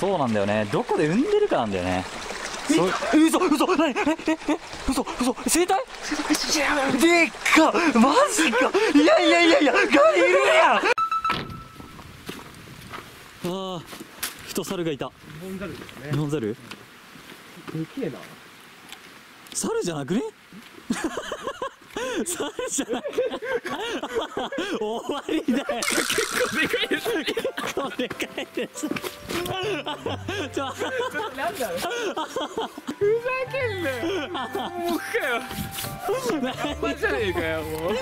そうなんだよね、どこで産んでるかなんだよね。嘘何嘘生態でっかマジか。いやガニいるやん。ああ、人猿がいた。日本猿でけえな。猿じゃなくね猿じゃなく終わりだよ。結構でかいですね。なんだろう。ふざけんなよ。僕かよ。半端じゃねえかよもう。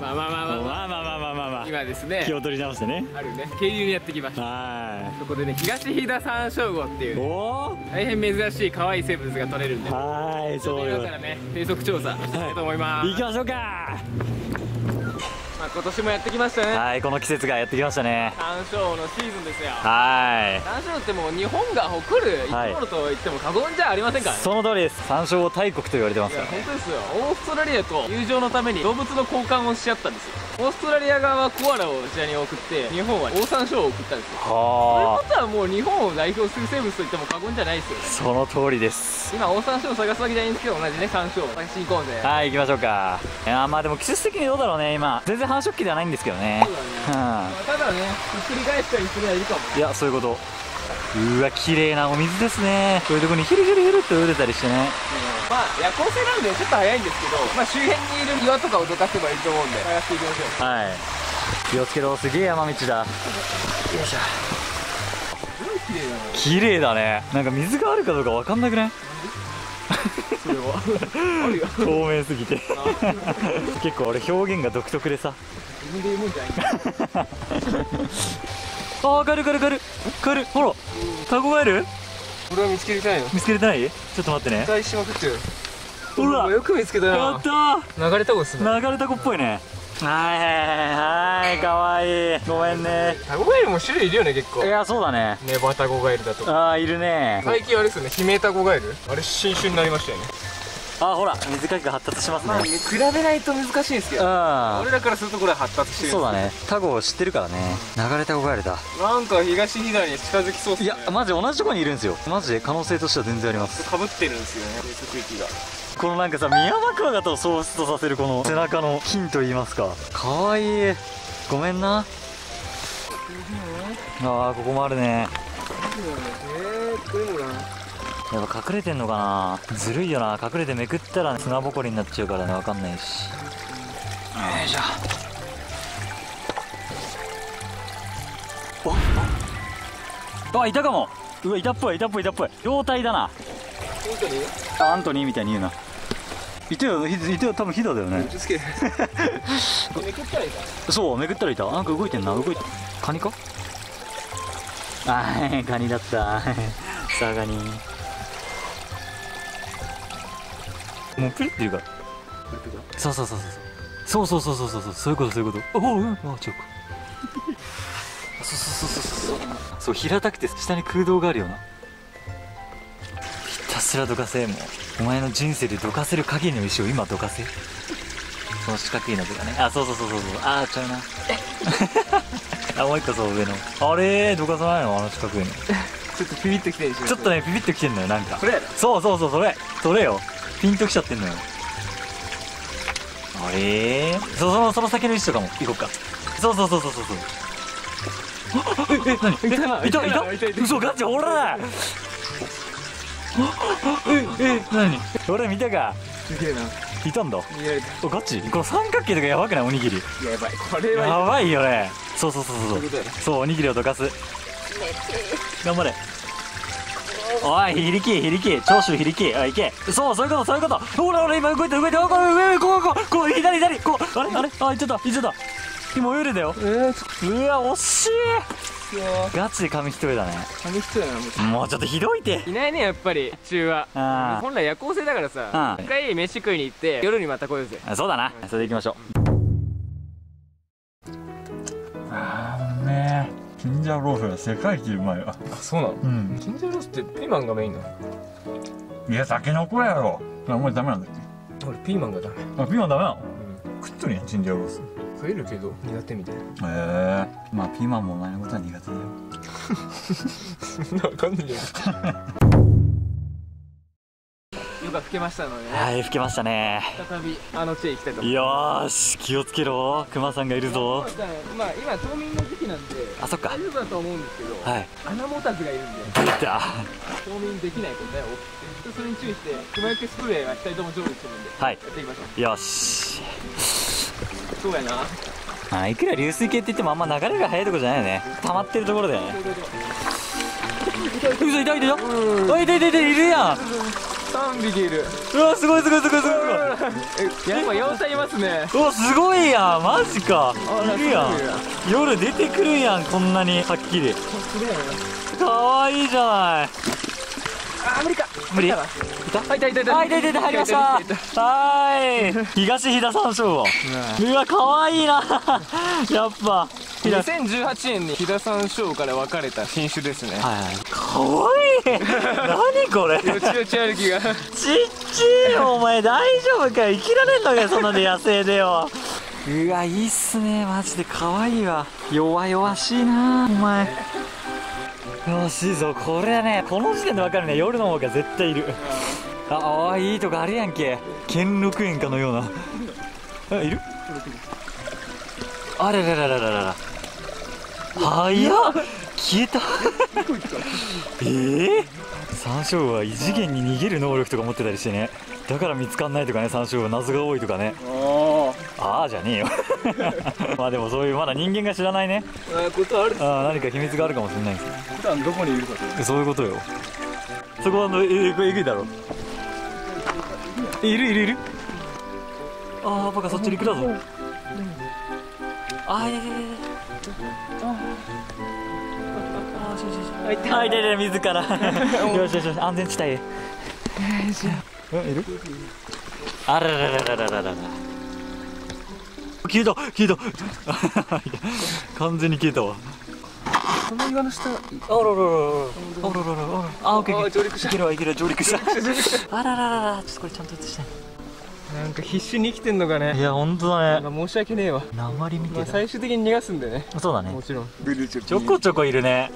まあ今ですね。気を取り直してね。あるね。渓流にやってきました。はい。そこでね、東飛騨サンショウウオっていう大変珍しい可愛い生物が取れるんで。はい、そういう。今からね、生息調査したいと思います。行きましょうか。今年もやってきましたね。はい、この季節がやってきましたね。サンショウウオのシーズンですよ。はい。サンショウウオってもう日本が誇る生き物と言っても過言じゃありませんからね。その通りです。サンショウウオ大国と言われてますから。本当ですよ。オーストラリアと友情のために動物の交換をしちゃったんですよ。オーストラリア側はコアラをこちらに送って、日本はオオサンショウウオを送ったんですよ。はあ。ということはもう日本を代表する生物と言っても過言じゃないですよね。その通りです。今オオサンショウウオ探すわけじゃないんですけど、同じねサンショウウオ探しに行こうぜ。はい、行きましょうか。いやまあでも季節的にどうだろうね今。全然繁殖期ではないんですけどね。そうだね。ただね、ひっくり返したりするやついるかも。いや、そういうこと。うわ、綺麗なお水ですね。こういうとこにヒルって泳いでたりしてね。まあ夜行性なんでちょっと早いんですけど、まあ周辺にいる岩とかをどかせばいいと思うんで、探していきましょう。はい。気をつけろ、すげえ山道だ。よいしょ。すごい綺麗だね。綺麗だね。なんか水があるかどうかわかんなくない？それは透明すぎて結構俺表現が独特でさ、自分で言うもんじゃないああ、ガエルほら、タコガエル。俺は見つけれてないよ。見つけれてない？ちょっと待ってね。期待しまくってる。ほらよく見つけたよ。やったー。流れタコっすね。流れタコっぽいね。はい、かわいい。ごめんね。タコガエルも種類いるよね、結構。いや、そうだね。ネバタコガエルだとか。ああ、いるね。最近あれですよね、ヒメタコガエル。あれ、新種になりましたよね。ああ、ほら、水かきが発達しますね。まあ、比べないと難しいんですけど。俺らからするとこれ発達してる。そうだね。タコを知ってるからね。流れタコガエルだ。なんか東飛騨に近づきそうっすね。いや、マジ同じとこにいるんですよ。マジで可能性としては全然あります。かぶってるんですよね、生息域が。このなんかさ、ミヤマクワガタを喪失とさせるこの背中の筋といいますか、かわいい。ごめんな。ああ、ここもあるね。やっぱ隠れてんのかな。ずるいよな。隠れてめくったら砂ぼこりになっちゃうからね、わかんないし。よいしょ。あ、いたかも。うわ、いたっぽい。両体だな。アントニーみたいに言うな。いたよ、多分ヒダだよね。めくったらいた。そう、めくったらいた。なんか動いてんな。カニか。ああ、カニだった。さあ、カニ。もうプリってるから。そう、そういうこと。おお、うん、あ、ちょっと。そう、平たくて下に空洞があるよな。ひたすらどかせ。もうお前の人生でどかせる限りの石を今どかせ。その四角いのとかね。あ、そう、あーちゃうなあ、もう一個。そう上のあれー、どかさないの、あの四角いのちょっとピピッときてるでしょ。ちょっとね、ピピッときてんのよ。なんかこれやろ。そう、それよ。ピンときちゃってんのよ。あれー、その先の石とかも行こっか。そうえ、何？いた。嘘、ガチ、ほら何？俺見たか。すげえな。いたんだ。お、ガチ？この三角形とかやばくない？おにぎり。やばい。これはやばいよね。そう、おにぎりをどかす。頑張れ。おい、非力、長州非力、あ、いけ。そういうこと。ほら、今動いて、こう、左、こう、あれ、行っちゃった。今泳いでたよ。うわ、惜しい。ガチで紙一重だね。紙一重だな。もうちょっとひどいて。いないね、やっぱり日中は。本来夜行性だからさ、一回飯食いに行って夜にまた来ようぜ。そうだな、それで行きましょう。ああ、ねえ、キンジャーロースが世界一うまいわ。あ、そうなの。うん、キンジャーロースってピーマンがメインなの。いや、酒の子やろ。あんまりダメなんだっけ。俺ピーマンがダメ。あ、ピーマンダメなの。食っとるやん、キンジャーロース。食えるけど苦手みたいな。まあピーマンもお前のことは苦手だよそんなわかんないじゃないですか。夜が更けましたのでね。はい、更けましたね。再びあの地へ行きたいと思います。よーし、気をつけろ、クマさんがいるぞ。まあ今冬眠の時期なんで、あ、そっか。大丈夫だと思うんですけど、はい、アナモタツがいるんで。出た。冬眠できないことね、多くて。それに注意して、クマよけスプレーは2人とも常備するんで、はい、やっていきましょう。よし。そうやな。あ、いくら流水系って言ってもあんま流れが速いとこじゃないよね。溜まってるところだよね。うそ、いたいたいたいたいたいたいるやん。3匹いる。うわ、すごいすごいすごいすごい。やっぱ4体いますね。うわ、すごいやん、マジか。いるやん。夜出てくるやん、こんなにはっきり。かわいいじゃない。あ、無理か。無理。いた。はい、いたいたいた。はい、いたいたいた。入りました。はい。東飛騨山椒。うわ、可愛いな。やっぱ。2018年に飛騨山椒から分かれた新種ですね。はい。可愛い。何これ。よちよち歩きが。ちっちゃい。お前大丈夫かい。生きられんのかよ、そんなで野生でよ。うわ、いいっすね。マジで可愛いわ。弱々しいな、お前。よしいぞ、これはね、この時点でわかるね、夜の方が絶対いる。ああ、いいとこあるやんけ、兼六園かのような。あ、いる。あれらららららら。早っ、消えた。山椒は異次元に逃げる能力とか持ってたりしてね。だから見つかんないとかね、山椒は謎が多いとかね。ああじゃねえよ。まあでもそういうまだ人間が知らないね、ことある、あ、何か秘密があるかもしれないです。普段どこにいるかと、そういうことよ。そこはえぐいだろ。いるいるいる。ああ、バカ、そっち陸だぞ。ああ、いやいやいや。あ、いた。あ、いたいた、自ら。よしよしよし、安全地帯へ。いる？あらららららららら。消えた消えた。完全に消えたわ。この岩の下。あららららら。あ、オッケー。上陸した。いけるわいけるわ、上陸した。あらららら。ちょっとこれちゃんと映したい。なんか必死に生きてんのかね。いや本当だね。申し訳ねえわ。鉛みたいな。最終的に逃がすんだよね。そうだね。もちろん。ちょこちょこいるね。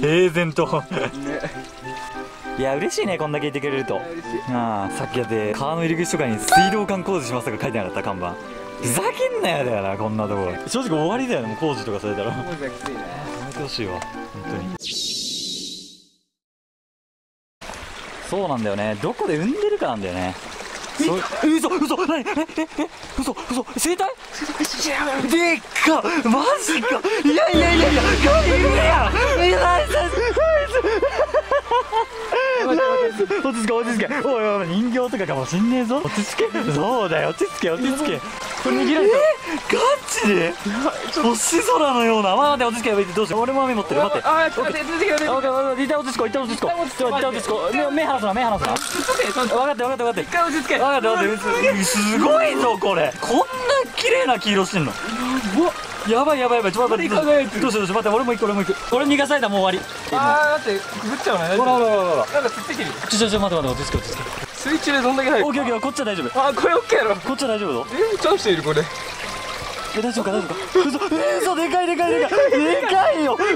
平然と。いや嬉しいね、こんだけいてくれると。ああ、さっきだって川の入り口とかに水道管工事しますとか書いてなかった看板。ふざけんなよだよな、こんなところ。正直終わりだよね、もう工事とかされたら。工事はきついね。やめてほしいわ、本当に。そうなんだよね、どこで産んでるかなんだよね。嘘嘘、何、嘘嘘、生態でっか、マジか。いやいやいやいや、これいるやん。いや、ナイスナイス落ち着け落ち着け。おいおい、人形とかかもしんねえぞ。落ち着け。そうだよ、落ち着け落ち着け。これ握られた。ガチで星空のような。まあ待って、落ち着け。どうしよう、俺も雨持ってる。待って、あ、ちょっと待って、続けようね。一旦落ち着こう、一旦落ち着こう、一旦落ち着こう。目離すな目離すな。分かった分かった分かった。一回落ち着け。分かった分かった。すごいぞこれ、こんな綺麗な黄色してんの。やばいやばいやばい。ちょっと待って、どうしようどうしよう。待って、俺も行く俺も行く。これ逃がされたらもう終わり。ああ、だってくぐっちゃうね。ほらほらほら、なんか釣ってきてる。ちょ待って待って、落ち着け落ち着け。水中でどんだけ入る。オッケーオッケー、こっちは大丈夫。あ、これオッケーやろ。こっちは大丈夫ぞ。チャンスいるこれ。大丈夫か大丈夫か。嘘、でかいでかいでかいでかいよ。でかい。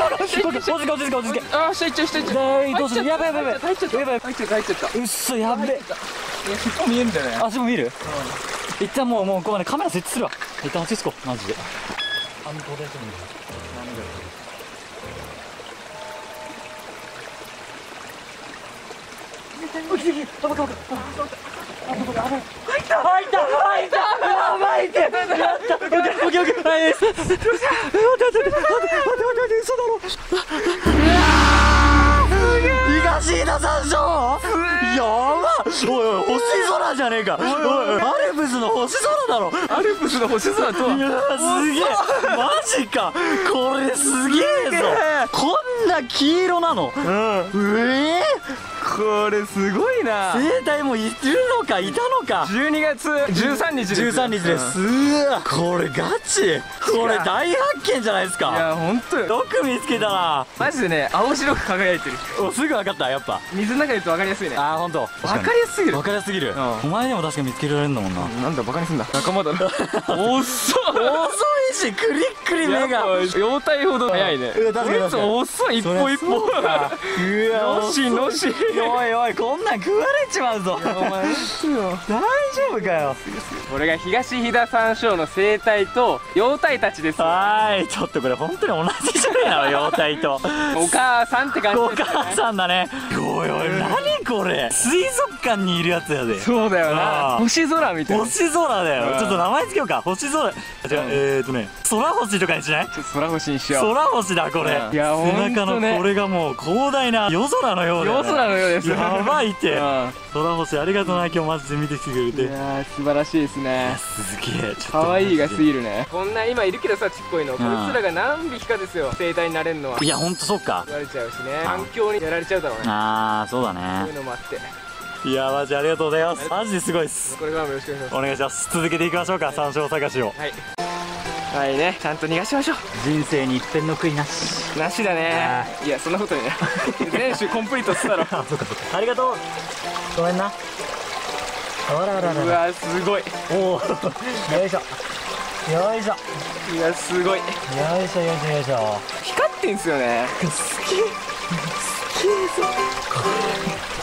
落ち着け落ち着け落ち着け。ああ、下行っちゃう下行っちゃう。どうする。やばいやばいやばい。入っちゃった入っちゃった入っちゃった。嘘、やべえ。尻尾見えるんじゃない。あ、尻尾見える。一旦もうここまでカメラ設置するわ。一旦落ち着こう、マジで。あの東大生の。こんな黄色なの。これすごいな。生態もいるのかいたのか。12月13日です。13日です。これガチ。これ大発見じゃないですか。いや本当よ。よく見つけたな。マジでね、青白く輝いてる。お、すぐ分かった。やっぱ水の中いると分かりやすいね。あー本当。分かりやすいよ。分かりやすぎる。お前でも確か見つけられるんだもんな。なんだバカにすんだ。仲間だな。遅いし、クリックリ目が。幼体ほど早いね。確かに。遅い一歩一歩。のしのし。おいおい、こんなん食われちまうぞ。お前嘘よ。大丈夫かよ。これが東飛騨山椒の生態と幼体たちです。はい、ちょっとこれ本当に同じじゃねえなの、幼体と。お母さんって感じ。お母さんだね。おいおい、何これ。水族館にいるやつやで。そうだよな。星空みたいな。星空だよ。ちょっと名前つけようか。星空。違う、空星とかにしない？空星にしよう。空星だこれ。いや背中のこれがもう広大な夜空のようだよね。夜空のようです。やばいって。空星ありがとうな、今日マジで見てきてくれて。いや素晴らしいですね。すげえ可愛いがすぎるね。こんな今いるけどさ、ちっこいのこいつらが何匹かですよ、生態になれるのは。いやほんとそうか。言われちゃうしね、環境にやられちゃうだろうね。ああそうだね。そういうのもあって。いやマジありがとうございます。マジですごいっす。これからもよろしくお願いします。お願いします。続けていきましょうか、山椒探しを。はい、はいね、ちゃんと逃がしましょう。人生に一遍の悔いなし。なしだね。いやそんなことね。全種コンプリートしたろ。あ、そうかそうか。ありがとう。ごめんな。あらららら。うわすごい。おお。よいしょ。よいしょ。いやすごい。よいしょよいしょよいしょ。光ってんすよね。好き。好き。